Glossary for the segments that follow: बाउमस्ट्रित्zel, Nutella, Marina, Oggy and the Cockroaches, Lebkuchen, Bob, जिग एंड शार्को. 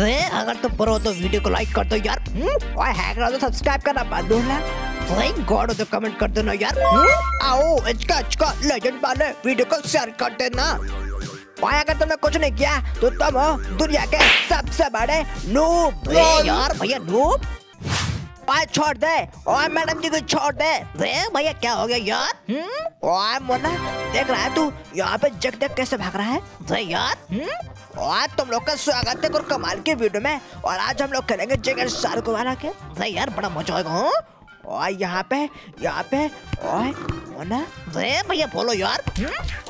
अगर तुम प्रो हो तो वीडियो को लाइक कर दो यार, और हैकर हो तो सब्सक्राइब करना मत भूलना, गॉड हो तो कमेंट कर देना यार, आओ इसका लेजेंड वाले वीडियो को शेयर कर देना, और अगर तुमने कुछ नहीं किया तो तुम हो दुनिया के सबसे बड़े नूब यार। भैया नूब छोड़ दे, और मैडम जी को छोड़ दे, भैया क्या हो गया यार, और मोना देख रहा है तू यहाँ पे जग जग कैसे भाग रहा है तो यार। और तुम लोग का स्वागत है और कमाल के वीडियो में, और आज हम लोग करेंगे जिग एंड शार्को वाला के, तो यार बड़ा मजा आएगा, और यहाँ पे और ना भैया बोलो यार,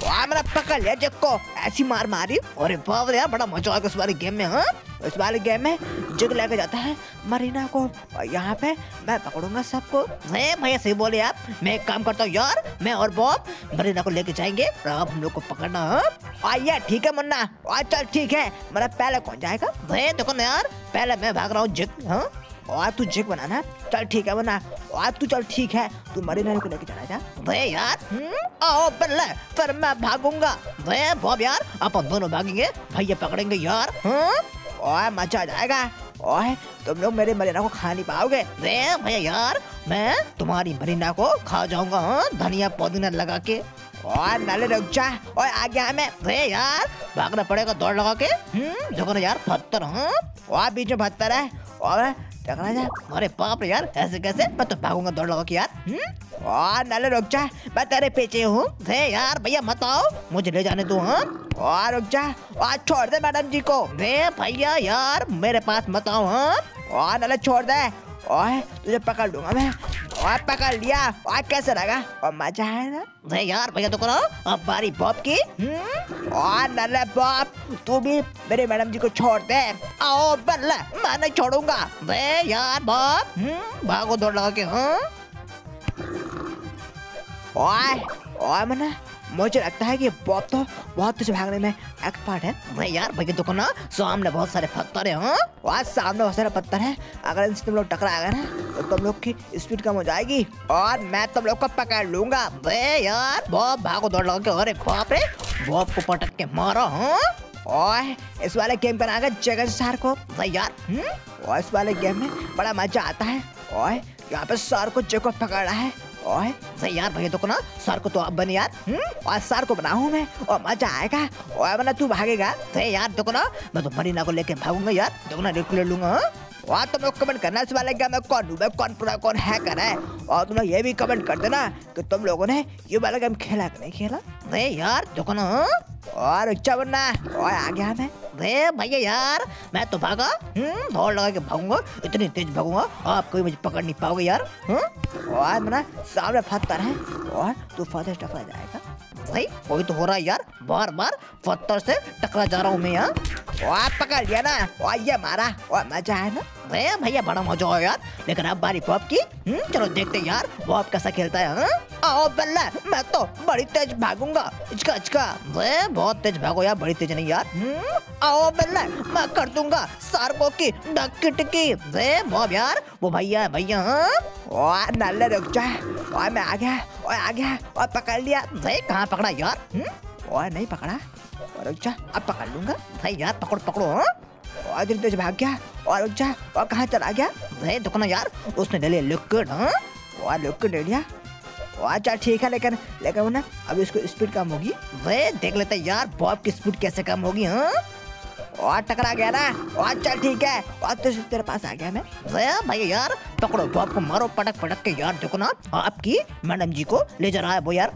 और मेरा पकड़ लिया जिग को, ऐसी मार मारी, अरे बाप रे यार बड़ा मजा आएगा इस वाली गेम में। हाँ इस वाले गेम में जिग लेके जाता है मरीना को, और यहाँ पे मैं पकड़ूंगा सबको, भैया सही बोले आप। मैं एक काम करता हूँ यार, मैं और बॉब मरीना को लेके जाएंगे, आप हम लोग को पकड़ना है ठीक है मुन्ना, और चल ठीक है, मेरा पहले कौन जाएगा भैया देखो ना यार, पहले मैं भाग रहा हूँ जिग, हाँ और तू जिग बनाना, चल ठीक है बना, और तू चल ठीक है तू मरीना को लेके चला जा भैया यार, आओ बल्ले फिर मैं भागूंगा भैया बॉब यार, अपन दोनों भागेंगे भैया पकड़ेंगे यार, ओए मजा आ जाएगा, ओए तुम लोग मेरी मरीना को खा नहीं पाओगे भैया यार, मैं तुम्हारी मरीना को खा जाऊंगा, धनिया पुदीना लगा के, और नाले रुक जा, और आ गया मैं भैया यार, भागना पड़ेगा दौड़ लगा के, देखो यार पत्थर, और बीच में पत्थर है, और टकरा जा, अरे बाप रे यार ऐसे कैसे, मैं तो भागूंगा दौड़ लगा के यार, और नाले रुक जा, मैं तेरे पीछे हूँ यार, भैया मत आओ मुझे ले जाने दो, और रुक जा, और छोड़ दे मैडम जी को भैया यार, मेरे पास मत आओ, और नाले छोड़ दे, और तुझे पकड़ लूंगा मैं, और पकड़ लिया, और कैसे लगा, और मजा है ना यार। भैया तो करो अब बारी बॉब की, और नल्ले बॉब तू भी मेरे मैडम जी को छोड़ दे, आओ बल्ला मैं नहीं छोड़ूंगा बे यार, बॉब भागो दौड़ लगा के, और मना मुझे लगता है कि बॉब तो बहुत कुछ भागने में एक्सपर्ट है भाई यार, भैया देखो ना सामने बहुत सारे पत्थर है, और सामने बहुत सारे पत्थर है, अगर इनसे तुम लोग टकरा गए ना तो तुम लोग की स्पीड कम हो जाएगी, और मैं तुम लोग को पकड़ लूंगा बे यार, बॉब भागो दौड़ लगा के, अरे बाप रे बॉब को पटक के मारो, और इस वाले गेम पर आगे जिग एंड शार्को भाई यार, और इस वाले गेम में बड़ा मजा आता है, और यहाँ पे शार्को जिग को पकड़ रहा है, ओए सही यार भैया देखो ना शार्को तो आप बने यार, और शार्को बनाऊं मैं, और मजा आएगा, और वरना तू भागेगा सही यार, देखो ना मैं तो मरीना को लेके भागूंगा यार, देखो ना रिस्क ले लूंगा, और तुम लोग कमेंट करना इस वाले गेम में कौन डूबे कौन पूरा कौन हैकर है, और तुम लोग ये भी कमेंट कर देना कि तुम लोगों ने ये वाला गेम खेला कि नहीं खेला रे यार, देखो ना और अच्छा बनना, और आ गया मैं रे भैया यार, मैं तो भागा दौड़ लगा के भागूंगा, इतनी तेज भागूंगा आप कोई मुझे पकड़ नहीं पाओगे यार, और मना सामने पत्थर है, और तू पत्थर टकरा जाएगा भाई, वही तो हो रहा है यार, बार बार पत्थर से टकरा जा रहा हूँ मैं यार, और पकड़ लिया ना, और ये मारा, और मजा है ना भैया बड़ा मजा हो यार, लेकिन अब बारी बॉब की, चलो देखते यार बॉब कैसा खेलता है, आओ बल्ला मैं तो बड़ी तेज भागूंगा, इचका बहुत तेज भागो यार, बड़ी तेज नहीं यार, आओ बल्ला मैं कर दूंगा शार्को की डक्की टिक्की बॉब यार, वो भैया भैया, और नाले रुक जा, और मैं आ गया और पकड़ लिया, कहाँ पकड़ा यार, और नहीं पकड़ा, और रुक जा अब पकड़ लूंगा भाई यार, पकड़ो और दिल तेज भाग गया, और रुक जा और कहाँ चला गया भाई देखो ना यार, उसने ले लिया लिक्विड, और लिक्विड ले लिया, अच्छा ठीक है, लेकिन वो ना अब इसको स्पीड कम होगी भाई, देख लेते यार बॉब की स्पीड कैसे कम होगी, और टकरा गया ना, और चल ठीक है, और तो तेरे पास आ गया मैं भैया यार, पकड़ो बॉब को मारो पटक पटक के यार, देखो ना आपकी मैडम जी को ले जा रहा है वो यार,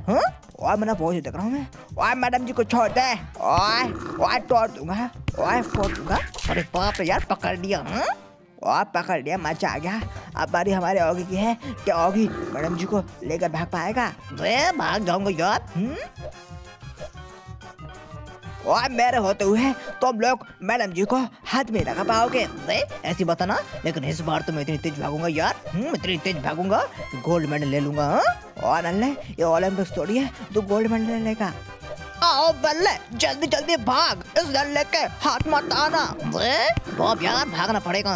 और मैं बहुत देख रहा हूँ मैं, और मैडम जी को छोड़ दे, और तोड़ दूंगा, और फोड़ दूंगा, अरे बाप रे यार पकड़ लिया, और पकड़ लिया मजा आ गया, अब बारी हमारे औगी की है, क्या औगी मैडम जी को लेकर भाग पाएगा, भाग जाऊंगा यार, और मेरे होते हुए तुम लोग मैडम जी को हाथ में लगा पाओगे ऐसी बात ना, लेकिन इस बार तो मैं इतनी तेज भागूंगा यार, इतनी तेज भागूंगा गोल्ड मेडल ले लूंगा, और अल्ले ये ओलंपिक्स थोड़ी है तो गोल्ड मेडल ले लेगा, आओ बल्ले जल्दी जल्दी भाग इस डल्ले के हाथ मत आना बॉब यार, भागना पड़ेगा,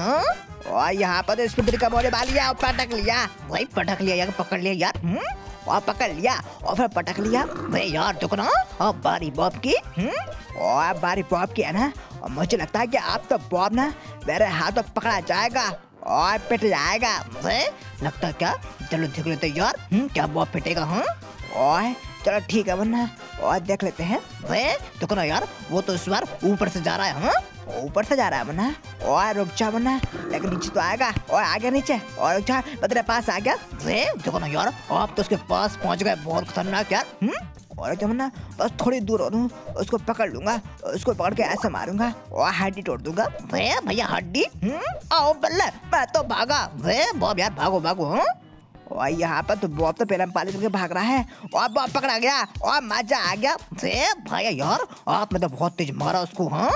और यहाँ पर स्पीड कम होने वाली है, पटक लिया भाई पटक लिया यार, पकड़ लिया यार, और पकड़ लिया और फिर पटक लिया भाई यार, देखो ना अब बारी बॉब की, और बारी बॉब की है ना, और मुझे लगता है कि आप तो बॉब ना मेरे हाथों पकड़ा जाएगा और पिट जाएगा। मुझे लगता है क्या चलो देख लेते यार क्या बॉब पिटेगा। हाँ और चलो ठीक है वरना और देख लेते हैं। देखो ना यार वो तो इस बार ऊपर से जा रहा है। हाँ ऊपर से जा रहा है वरना और रुक जा वरना लेकिन नीचे तो आएगा और आ गया नीचे और रुक जा तेरे पास आ गया। देखो ना यार आप तो उसके पास पहुंच गए बहुत खतरनाक यार। और जब ना बस थोड़ी दूर हो उसको पकड़ लूंगा उसको पकड़ के ऐसे मारूंगा और हड्डी तोड़ दूंगा। भैया हड्डी आओ बल्ले मैं तो भागा। वे बॉब यार भागो भागो। हूँ और यहाँ पर तो बॉब तो पेरम पाली करके भाग रहा है और बॉब पकड़ा गया और मजा आ गया। भैया यार आपने तो बहुत तेज मारा उसको। हाँ